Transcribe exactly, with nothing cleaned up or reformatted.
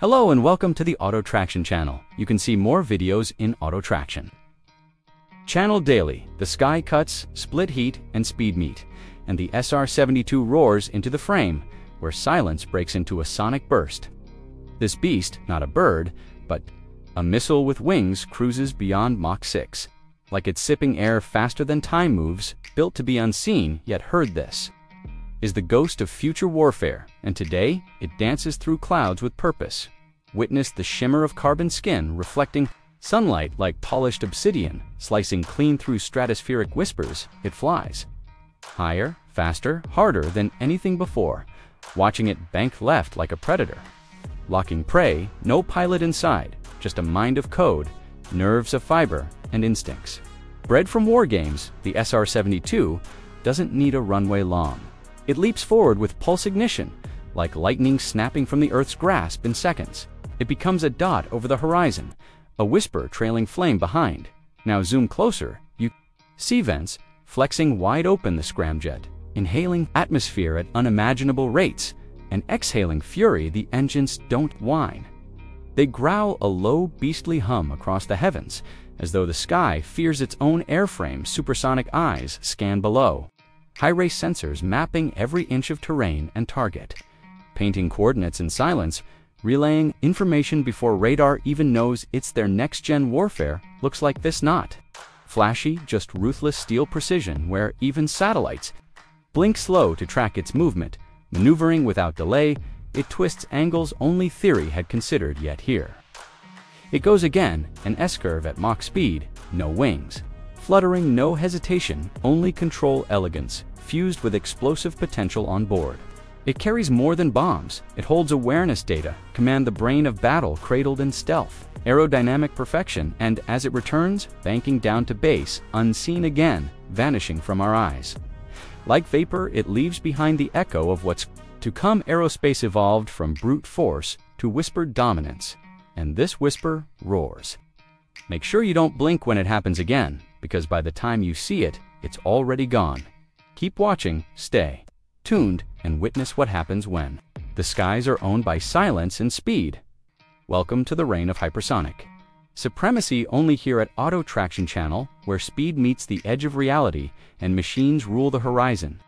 Hello and welcome to the Auto Traction Channel. You can see more videos in Auto Traction Channel daily. The sky cuts, split heat, and speed meet, and the S R seventy-two roars into the frame, where silence breaks into a sonic burst. This beast, not a bird, but a missile with wings, cruises beyond Mach six. Like it's sipping air faster than time moves, built to be unseen, yet heard. This is the ghost of future warfare, and today, it dances through clouds with purpose. Witness the shimmer of carbon skin reflecting sunlight like polished obsidian, slicing clean through stratospheric whispers. It flies higher, faster, harder than anything before, watching it bank left like a predator. Locking prey, no pilot inside, just a mind of code, nerves of fiber, and instincts. Bred from war games, the S R seventy-two doesn't need a runway long. It leaps forward with pulse ignition, like lightning snapping from the Earth's grasp in seconds. It becomes a dot over the horizon, a whisper trailing flame behind. Now zoom closer, you see vents, flexing wide open. The scramjet, inhaling atmosphere at unimaginable rates, and exhaling fury. The engines don't whine. They growl a low beastly hum across the heavens, as though the sky fears its own airframe. Supersonic eyes scan below. High-ray sensors mapping every inch of terrain and target, painting coordinates in silence, relaying information before radar even knows it's their. Next-gen warfare looks like this: not flashy, just ruthless steel precision, where even satellites blink slow to track its movement. Maneuvering without delay, it twists angles only theory had considered, yet here it goes again, an S-curve at Mach speed, no wings, fluttering, no hesitation, only control. Elegance fused with explosive potential on board. It carries more than bombs. It holds awareness data, command the brain of battle cradled in stealth, aerodynamic perfection, and as it returns, banking down to base, unseen again, vanishing from our eyes. Like vapor, it leaves behind the echo of what's to come. Aerospace evolved from brute force to whispered dominance, and this whisper roars. Make sure you don't blink when it happens again, because by the time you see it, it's already gone. Keep watching, stay tuned, and witness what happens when the skies are owned by silence and speed. Welcome to the reign of hypersonic supremacy, only here at Auto Traction Channel, where speed meets the edge of reality and machines rule the horizon.